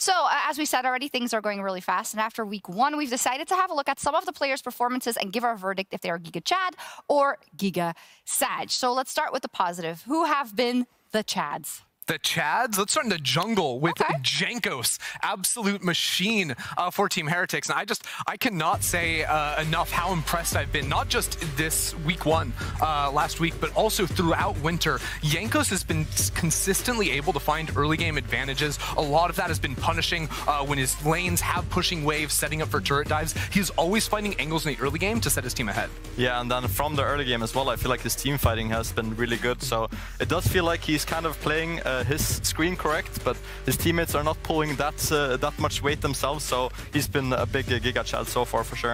So as we said already, things are going really fast. And after week 1, we've decided to have a look at some of the players' performances and give our verdict if they are GigaChad or GigaSag. So let's start with the positive. Who have been the Chads? The Chads? Let's start in the jungle with Jankos, absolute machine for Team Heretics. And I cannot say enough how impressed I've been, not just this week 1 last week, but also throughout winter. Jankos has been consistently able to find early game advantages. A lot of that has been punishing when his lanes have pushing waves, setting up for turret dives. He's always finding angles in the early game to set his team ahead. Yeah, and then from the early game as well, I feel like his team fighting has been really good. So it does feel like he's kind of playing his screen correct, but his teammates are not pulling that much weight themselves, so he's been a big GigaChad so far for sure.